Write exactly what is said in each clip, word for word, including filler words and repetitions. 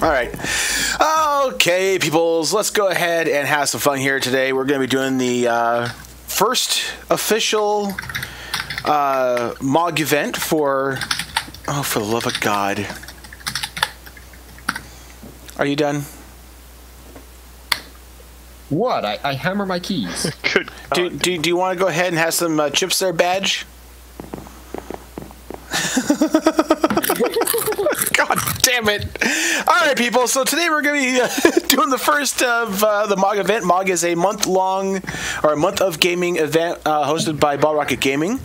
All right. Okay, peoples, let's go ahead and have some fun here today. We're going to be doing the uh, first official uh, MoG event for... Oh, for the love of God. Are you done? What? I, I hammer my keys. Good God. Do, do, do you want to go ahead and have some uh, chips there, Badge? God damn it. All right, people. So today we're going to be uh, doing the first of uh, the MoG event. MoG is a month-long or a month of gaming event uh, hosted by Bottle Rocket Gaming.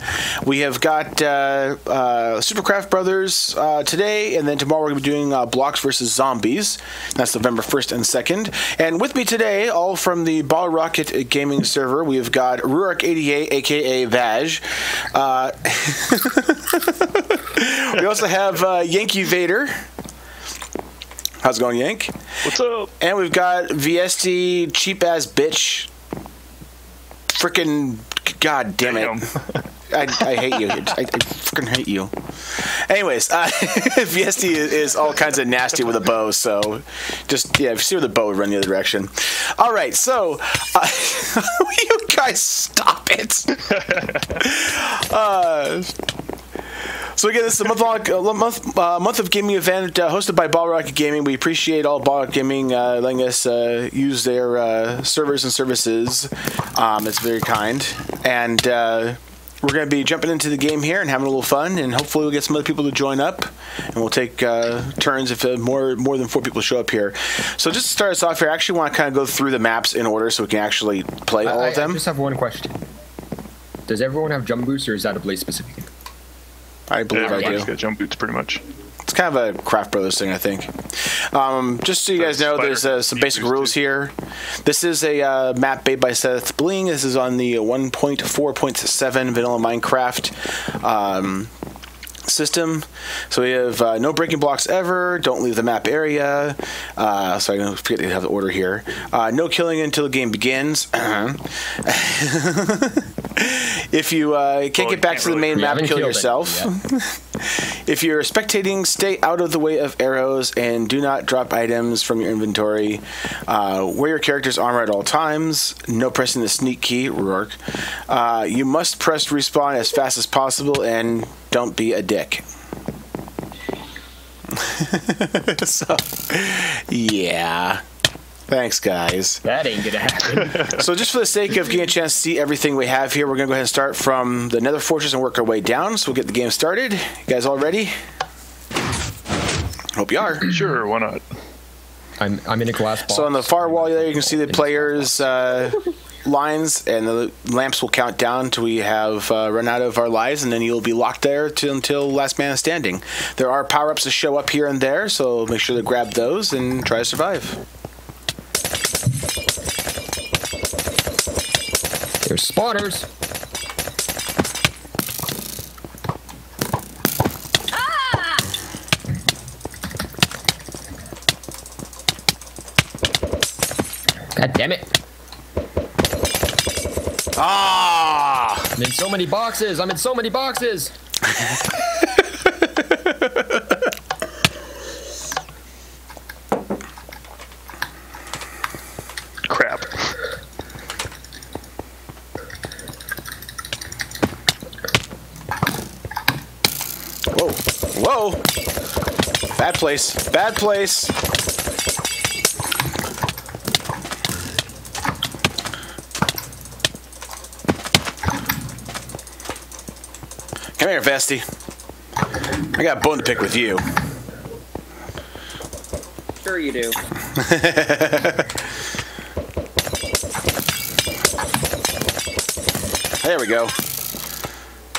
We have got uh, uh, Super Craft Brothers uh, today, and then tomorrow we're going to be doing uh, Blocks versus. Zombies. That's November first and second. And with me today, all from the Bottle Rocket Gaming server, we have got Rurik eighty-eight, a k a. Vaj. Uh, we also have uh, Yankee Vader. How's it going, Yank? What's up? And we've got V S D, cheap ass bitch. Freaking god damn it. I, I hate you. I, I freaking hate you. Anyways, uh, V S D is, is all kinds of nasty with a bow, so just, yeah, if you see with a bow, run the other direction. All right, so, uh, you guys stop it. Uh,. So again, this is a month, month, uh, month of gaming event uh, hosted by Bottle Rocket Gaming. We appreciate all Bottle Rocket Gaming uh, letting us uh, use their uh, servers and services. Um, it's very kind. And uh, we're going to be jumping into the game here and having a little fun. And hopefully we'll get some other people to join up. And we'll take uh, turns if uh, more more than four people show up here. So just to start us off here, I actually want to kind of go through the maps in order so we can actually play all I, of them. I just have one question. Does everyone have jump boots, or is that a Blaze specific thing? I believe yeah, I do. Got jump boots, pretty much. It's kind of a Craft Brothers thing, I think. Um, just so you guys know, there's uh, some basic rules here. This is a uh, map made by Seth Bling. This is on the one point four point seven vanilla Minecraft um, system. So we have uh, no breaking blocks ever. Don't leave the map area. Uh, so I forget to have the order here. Uh, no killing until the game begins. If you uh, can't well, get back can't to the really main map, kill yourself. Yeah. If you're spectating, stay out of the way of arrows and do not drop items from your inventory. Uh, wear your character's armor at all times. No pressing the sneak key, Rourke. Uh, you must press respawn as fast as possible, and don't be a dick. So, yeah. Thanks, guys. That ain't gonna happen. So just for the sake of getting a chance to see everything we have here, we're gonna go ahead and start from the Nether Fortress and work our way down. So we'll get the game started. You guys all ready? Hope you are. Sure, why not? I'm, I'm in a glass box. So on the far wall there, you can see the players' uh, lines, and the lamps will count down till we have uh, run out of our lives, and then you'll be locked there till, until last man standing. There are power-ups that show up here and there, so make sure to grab those and try to survive. There's spotters. Ah! God damn it. Ah! I'm in so many boxes. I'm in so many boxes. Bad place. Bad place. Come here, Vesty. I got a bone to pick with you. Sure you do. There we go.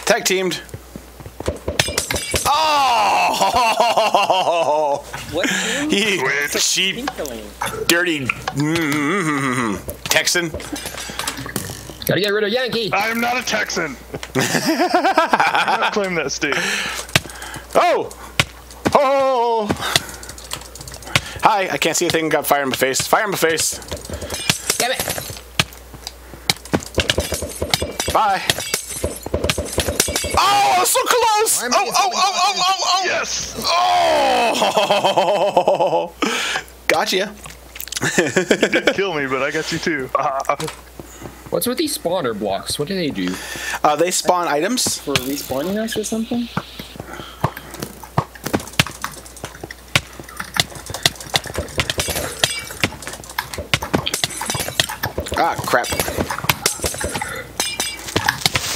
Tag teamed. Oh! What you cheap, dirty mm-hmm, Texan. Gotta get rid of Yankee. I am not a Texan. I'm not claiming that state. Oh! Oh! Hi, I can't see a thing. Got fire in my face. Fire in my face. Damn it. Bye. Oh, so close! Oh, oh, oh, oh, oh, oh! Yes! Oh! got you. You didn't kill me, but I got you too. What's with these spawner blocks? What do they do? Uh, they spawn items. For respawning us or something? Ah, crap.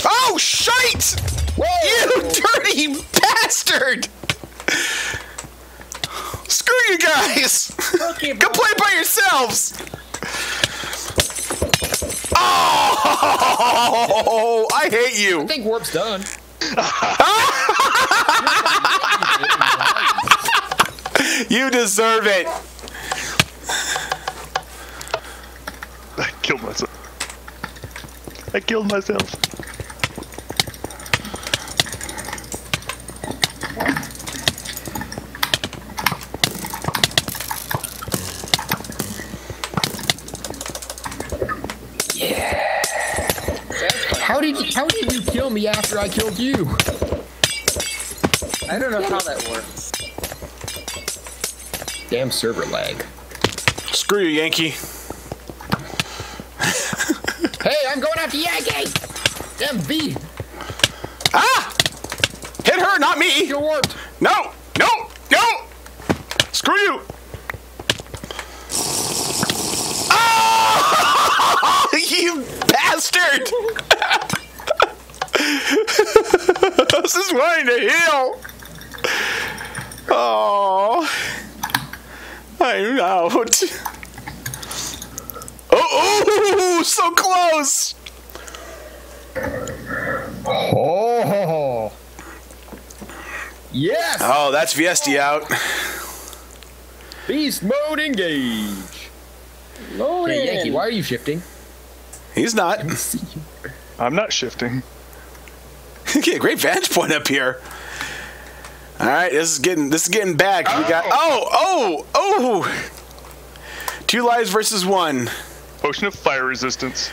Oh, shite! Whoa. You dirty bastard! Screw you guys! Okay, go play by yourselves! Oh! I hate you! I think warp's done. You deserve it! I killed myself. I killed myself. Yeah. How did you, how did you kill me after I killed you? I don't know how that works. Damn server lag. Screw you, Yankee. Hey, I'm going after Yankee! Damn V! Ah! Hit her, not me! You're warped! No! No! No! Screw you! Oh! You bastard! This is wanting to heal! Oh, I'm out. Oh, so close! Oh, yes! Oh, that's Viesti out. Beast mode engage. Loading. Hey, Yankee, why are you shifting? He's not. I'm not shifting. Okay, great vantage point up here. All right, this is getting this is getting bad. Oh. We got oh oh oh. Two lives versus one. Potion of fire resistance.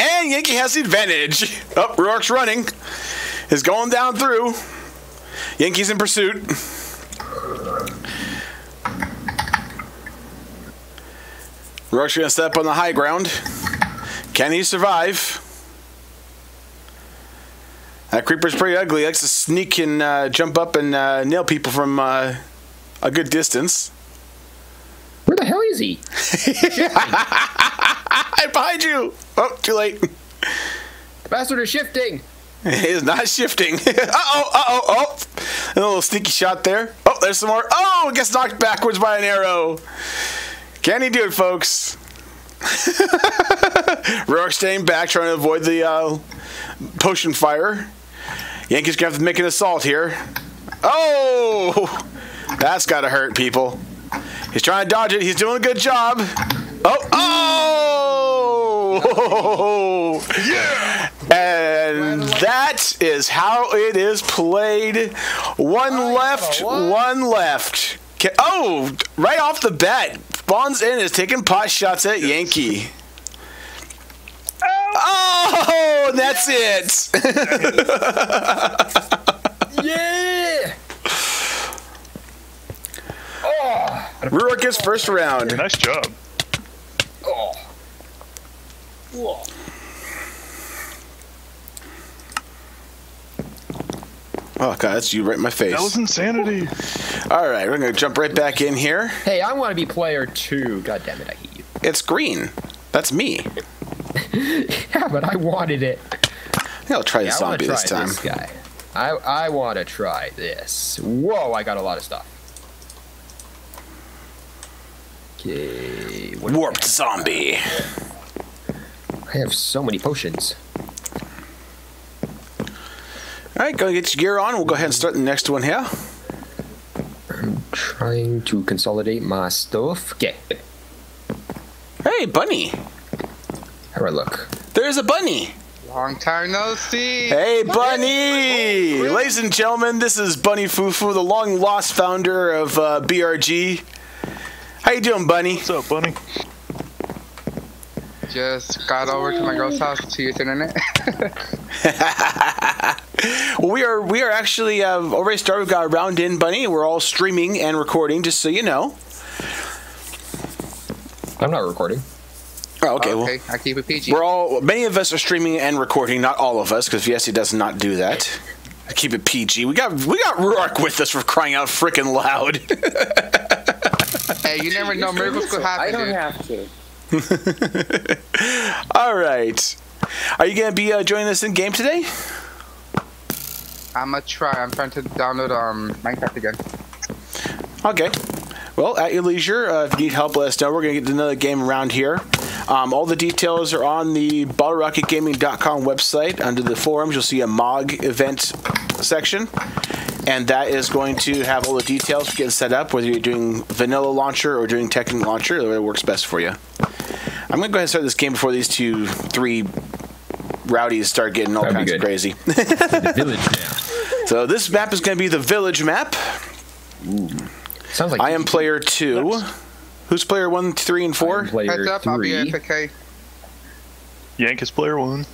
And Yankee has the advantage. Oh, Rourke's running. Is going down through. Yankee's in pursuit. Rourke's gonna step on the high ground. Can he survive? That creeper's pretty ugly. He likes to sneak and uh, jump up and uh, nail people from uh, a good distance. Where the hell is he? I'm behind you! Oh, too late. The bastard is shifting. He is not shifting. Uh-oh, uh-oh, oh. A little sneaky shot there. Oh, there's some more. Oh, gets knocked backwards by an arrow. Can he do it, folks? Rourke staying back, trying to avoid the uh, potion fire. Yankees going to have to make an assault here. Oh! That's got to hurt, people. He's trying to dodge it. He's doing a good job. Oh! Oh! Yeah! And that is how it is played. One left, one left. Oh! Right off the bat, Bonds in is taking pot shots at Yankee. Oh! That's it! Yeah! Oh, Rourke gets first round. Nice job. Oh. Whoa. Oh, God, that's you right in my face. That was insanity. All right, we're going to jump right back in here. Hey, I want to be player two. God damn it, I hate you. It's green. That's me. Yeah, but I wanted it. Yeah, I'll try yeah, the zombie try this time. This guy. I, I want to try this. Whoa, I got a lot of stuff. Okay, warped zombie. I have so many potions. Alright, go get your gear on. We'll go ahead and start the next one here. I'm trying to consolidate my stuff. Okay. Hey, bunny. How do I look? There's a bunny. Long time no see. Hey, bunny. Bunny. Ladies and gentlemen, this is Bunny Fufu, the long lost founder of uh, B R G. How you doing, Bunny? What's up, Bunny? Just got over to my girl's house to use internet. But we are we are actually uh, already started. We've got a round in, Bunny. We're all streaming and recording, just so you know. I'm not recording. Oh, okay. Oh, okay. Well, I keep it P G. We're all, many of us are streaming and recording, not all of us, because Viesi does not do that. I keep it P G. We got we got Rourke with us for crying out freaking loud. Hey, you never know, miracles could happen. I don't dude. have to. All right. Are you gonna be uh, joining us in game today? I'm gonna try. I'm trying to download um Minecraft again. Okay. Well, at your leisure, uh, if you need help, let us know. We're going to get another game around here. Um, all the details are on the Bottle Rocket Gaming dot com website. Under the forums, you'll see a MoG event section. And that is going to have all the details for getting set up, whether you're doing vanilla launcher or doing Tekkit launcher, whatever works best for you. I'm going to go ahead and start this game before these two, three rowdies start getting all kinds of crazy. The village map. So this map is going to be the village map. Ooh. Sounds like I am player two. Oops. Who's player one, three, and four? Heads up, three. I'll be A F K. Yank is player one.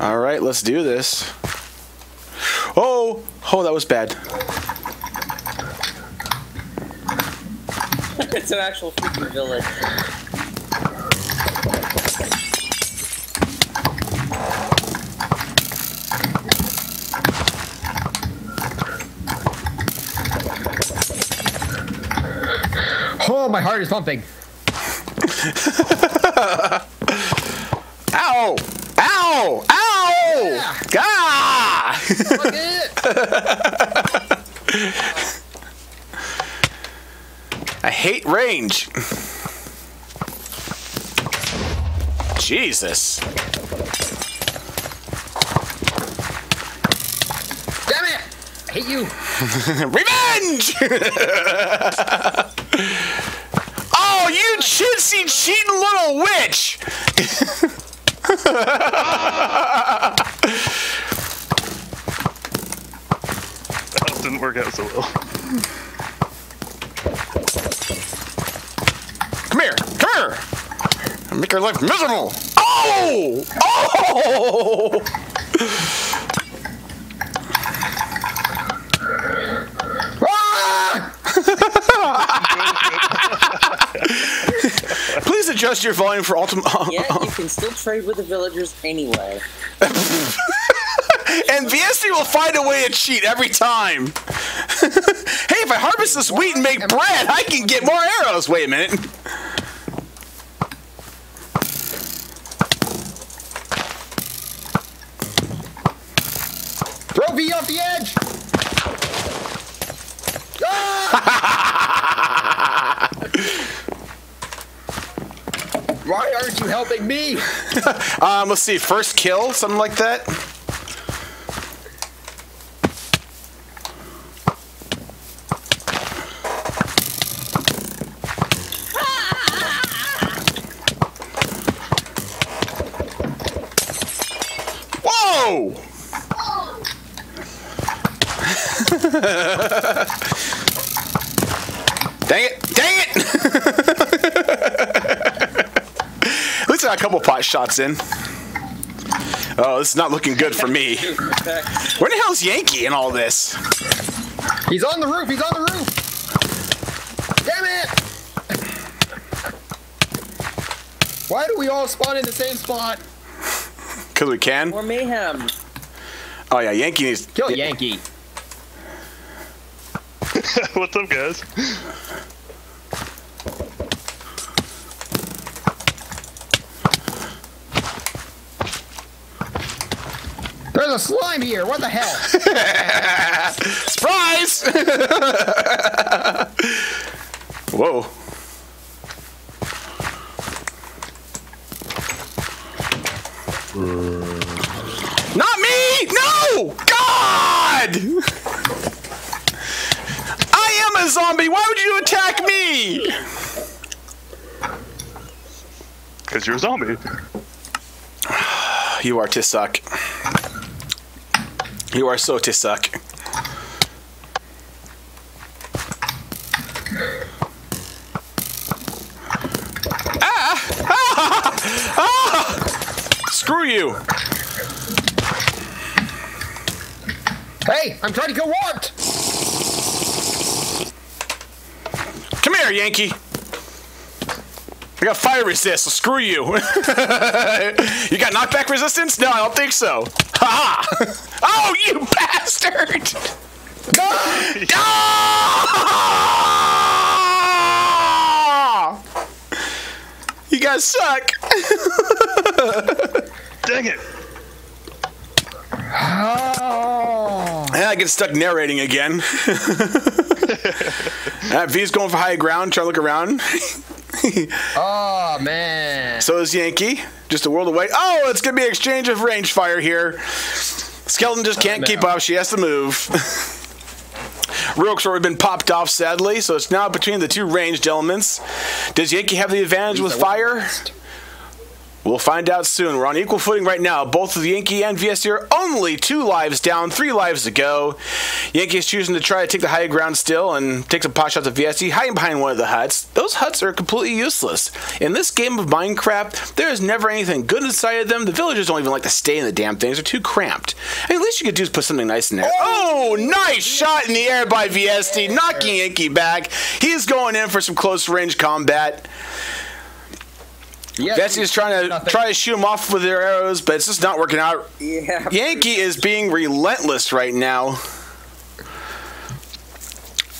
All right, let's do this. Oh, oh, that was bad. It's an actual freaking village. Oh, my heart is pumping. Ow! Ow! Ow! Yeah. Gah! Fuck it. I hate range. Jesus. Damn it! I hate you. Revenge! Oh, you chintzy cheating little witch! That didn't work out so well. Come here! Come here! I make your life miserable! Oh! Oh! Please adjust your volume for ultimate. Yeah, you can still trade with the villagers anyway. And V S D will find a way to cheat every time. Hey, if I harvest this wheat and make bread, I can get more arrows. Wait a minute. Throw V off the edge. Why aren't you helping me? um, let's see, first kill, something like that. Whoa! Dang it! Dang it! At least I got a couple pot shots in. Oh, this is not looking good for me. Where the hell's Yankee in all this? He's on the roof. He's on the roof. Damn it! Why do we all spawn in the same spot? Because we can. Or mayhem. Oh yeah, Yankee needs. Kill Yankee. What's up, guys? There's a slime here. What the hell? Surprise! Whoa. Not me! No! God! A zombie, why would you attack me? Because you're a zombie. You are Tissuck. You are so Tissuck. Ah! Ah! Ah! Screw you. Hey, I'm trying to go warped! Come here, Yankee. I got fire resist, so screw you. You got knockback resistance? No, I don't think so. Ha ha! Oh, you bastard! Ah! You guys suck. Dang it. Oh. Yeah, I get stuck narrating again. uh, V's going for high ground. Try to look around. Oh, man. So is Yankee. Just a world away. Oh, it's going to be an exchange of range fire here. Skeleton just can't oh, no. keep up. She has to move. Rook's already been popped off, sadly. So it's now between the two ranged elements. Does Yankee have the advantage with fire? We'll find out soon. We're on equal footing right now. Both of the Yankee and V S C are only two lives down, three lives to go. Yankee is choosing to try to take the high ground still and take some pot shots at V S C, hiding behind one of the huts. Those huts are completely useless. In this game of Minecraft, there is never anything good inside of them. The villagers don't even like to stay in the damn things. They're too cramped. I mean, at least you could do is put something nice in there. Oh, nice shot in the air by V S C, knocking Yankee back. He's going in for some close range combat. Yeah, Vessy's trying to nothing. try to shoot him off with their arrows, but it's just not working out. Yeah. Yankee is being relentless right now,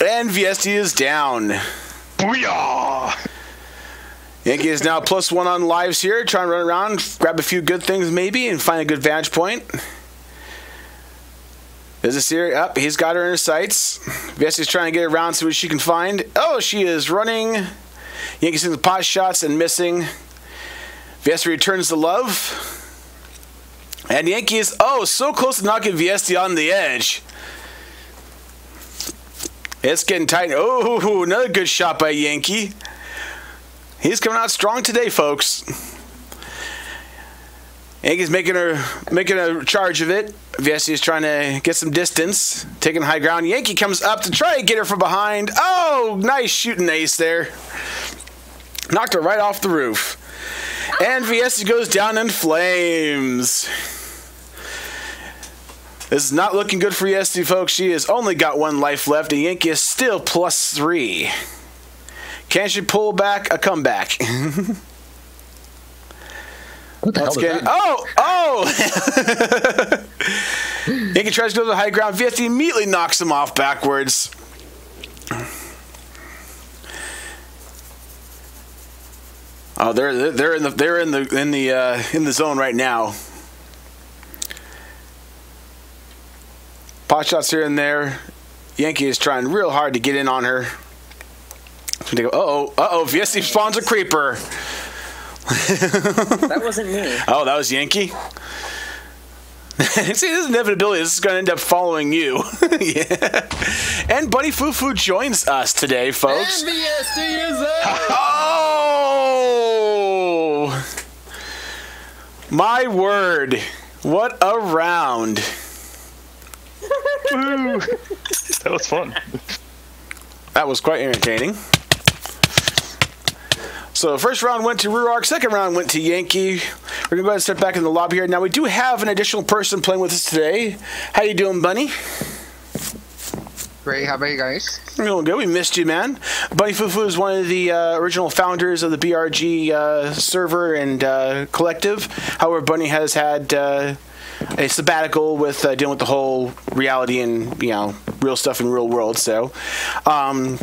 and V S D is down. Booyah! Yankee is now plus one on lives here. Trying to run around, grab a few good things maybe, and find a good vantage point. Is this here? Up, oh, he's got her in his sights. Vessy's trying to get around, see what she can find. Oh, she is running. Yankee's in the pot shots and missing. V S D returns the love. And Yankee is, oh, so close to knocking V S D on the edge. It's getting tight. Oh, another good shot by Yankee. He's coming out strong today, folks. Yankee's making her making a charge of it. V S D is trying to get some distance, taking high ground. Yankee comes up to try and get her from behind. Oh, nice shooting ace there. Knocked her right off the roof. And V S D goes down in flames. This is not looking good for V S D, folks. She has only got one life left, and Yankee is still plus three. Can she pull back a comeback? What the hell is that? Oh! Oh! Yankee tries to go to the high ground. V S D immediately knocks him off backwards. Oh, they're they're in the they're in the in the uh, in the zone right now. Pot shots here and there. Yankee is trying real hard to get in on her. Uh oh, uh oh, V S D spawns a creeper. That wasn't me. Oh, that was Yankee. See, this is inevitability. This is going to end up following you. Yeah. And Bunny Fufu joins us today, folks. And V S D is there. My word, what a round. That was fun. That was quite entertaining. So first round went to Ruark, second round went to Yankee. We're going to go ahead and step back in the lobby here. Now we do have an additional person playing with us today. How you doing, Bunny? Great, how about you guys? Real good. We missed you, man. Bunny Fufu is one of the uh, original founders of the B R G uh, server and uh, collective. However, Bunny has had uh, a sabbatical with uh, dealing with the whole reality and, you know, real stuff in real world. So, um,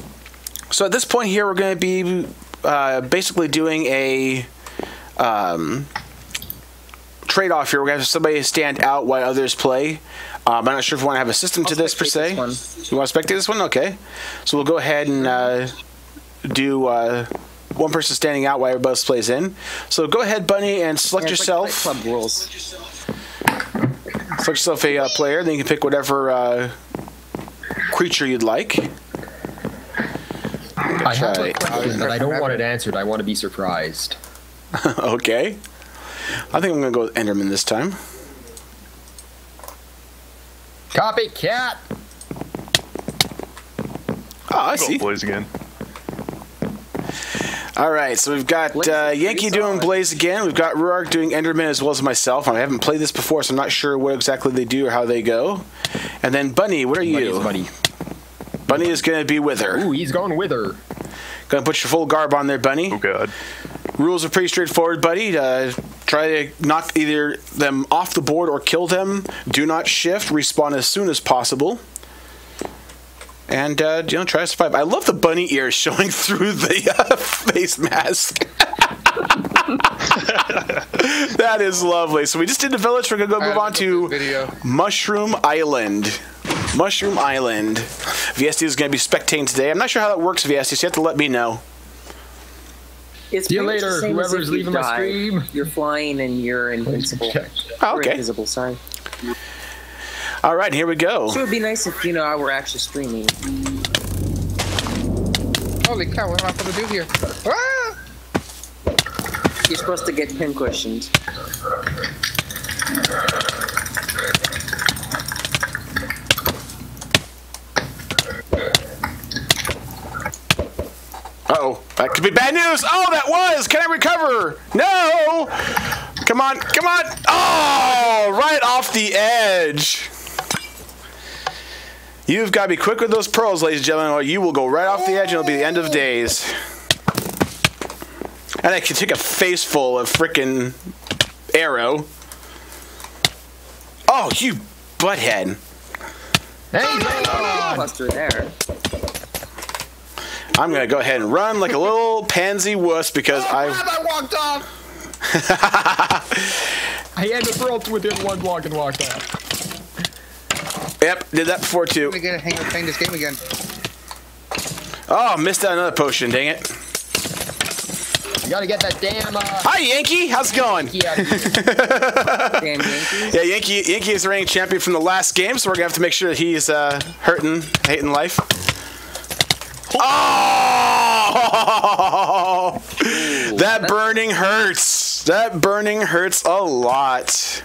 so at this point here, we're going to be uh, basically doing a um, trade-off here. We're going to have somebody stand out while others play. Um, I'm not sure if we want to have a system to this, per se. This you want to spectate this one? Okay. So we'll go ahead and uh, do uh, one person standing out while everybody else plays in. So go ahead, Bunny, and select yeah, yourself. Like club rules. Select yourself a uh, player. Then you can pick whatever uh, creature you'd like. I have a question, but I don't want it answered. I want to be surprised. Okay. I think I'm going to go with Enderman this time. Copycat! Oh, I see. Blaze again. Alright, so we've got uh, Yankee doing Blaze again. We've got Ruark doing Enderman as well as myself. I haven't played this before, so I'm not sure what exactly they do or how they go. And then Bunny, what are you? Bunny. Bunny is going to be with her. Ooh, he's going with her. Going to put your full garb on there, Bunny. Oh, God. Rules are pretty straightforward, buddy. Uh, try to knock either them off the board or kill them. Do not shift. Respawn as soon as possible. And, uh, you know, try to survive. I love the bunny ears showing through the uh, face mask. That is lovely. So we just did the village. We're going to go move on to Mushroom Island. Mushroom Island. V S D is going to be spectating today. I'm not sure how that works, V S D, so you have to let me know. It's See you later, whoever's leaving my stream. You're flying and you're invincible. Oh, okay. Or invisible, sorry. All right, here we go. So it would be nice if, you know, I were actually streaming. Holy cow, what am I supposed to do here? Ah! You're supposed to get pin questions. Uh-oh, that could be bad news. Oh, that was. Can I recover? No. Come on, come on. Oh, right off the edge. You've got to be quick with those pearls, ladies and gentlemen, or you will go right off the edge and it'll be the end of days. And I can take a face full of frickin' arrow. Oh, you butthead. Hey, oh, no, no, no, no. I'm going to go ahead and run like a little pansy wuss because oh, I... I walked off! I had to throw within one block and walked off. Yep, did that before too. I'm going to hang up playing this game again. Oh, missed out another potion, dang it. You got to get that damn... Uh... Hi, Yankee! How's it going? Yankee out here. Damn Yankees. Yeah, Yankee, Yankee is the reigning champion from the last game, so we're going to have to make sure that he's uh, hurting, hating life. Oh! Ooh, that burning hurts. That burning hurts a lot.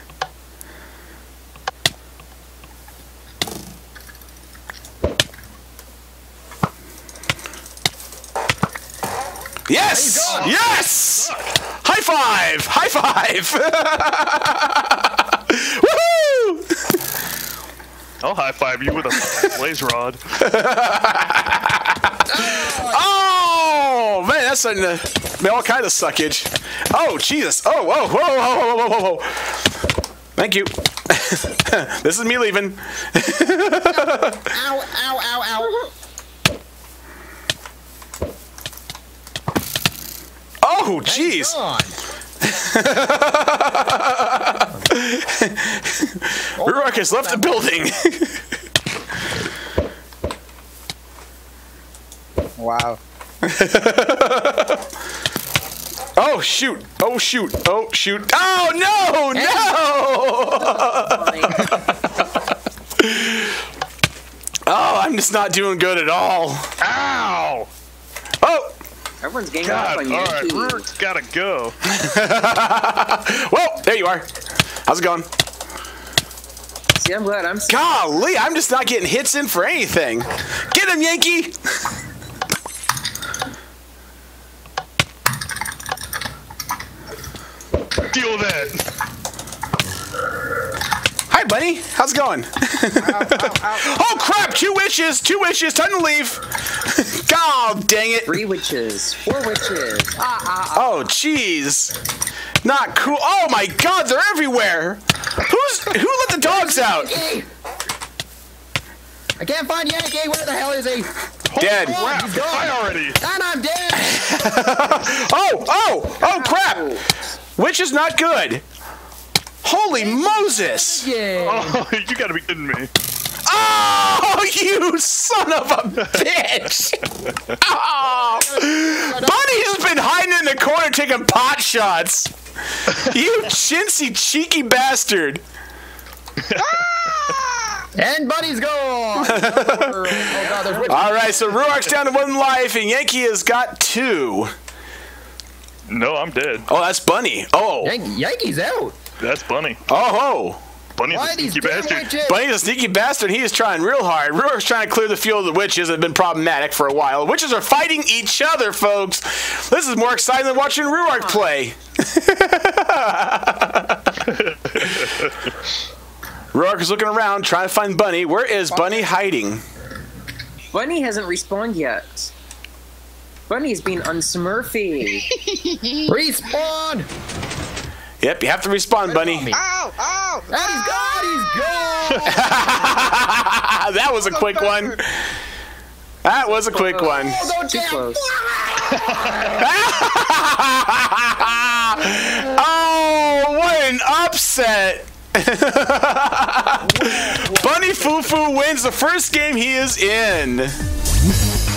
Yes! Yes! High five! High five! Woohoo! I'll high five you with a blaze rod. Oh, man, that's starting to make all kinds of suckage. Oh, Jesus. Oh, whoa, whoa, whoa, whoa, whoa, whoa, whoa. Thank you. This is me leaving. Ow, ow, ow, ow. Oh, jeez. Rurock has left the building. Wow. Oh, shoot. Oh, shoot. Oh, shoot. Oh, no, no! Oh, I'm just not doing good at all. Ow! Oh! Everyone's ganging up on you. All right, Rourke's gotta go. Well, there you are. How's it going? See, I'm glad I'm... Golly, I'm just not getting hits in for anything. Get him, Yankee! Deal with it. Hi, buddy. How's it going? Ow, ow, ow. Oh, crap. Two witches. Two witches. Time to leave. God dang it. Three witches. Four witches. Ah, ah, ah. Oh, jeez. Not cool. Oh, my God. They're everywhere. Who's Who let the dogs out? Yankee? I can't find Yankee. Where the hell is he? Dead. Holy crap. I already. And I'm dead. Oh, oh. Oh, crap. Ow. Which is not good. Holy Moses! Oh, you gotta be kidding me. Oh, you son of a bitch! Oh. Bunny's been hiding in the corner taking pot shots. You chintzy, cheeky bastard. And Bunny's gone! Oh, alright, so Ruark's down to one life, and Yankee has got two. No, I'm dead. Oh, that's Bunny. Oh. Yan Yankee's out. That's Bunny. Oh, oh. Bunny's a sneaky bastard. Witches? Bunny's a sneaky bastard. He is trying real hard. Rurock's trying to clear the field of the witches that have been problematic for a while. The witches are fighting each other, folks. This is more exciting than watching Ruark play. Roark looking around, trying to find Bunny. Where is Bunny hiding? Bunny hasn't respawned yet. Bunny's being unsmurfy. Respawn! Yep, you have to respawn, Bunny. Ow! Ow! And he's gone! He's gone! That was a quick one. That was a quick one. Oh, don't too close. Oh, what an upset! Bunny Fufu wins the first game he is in.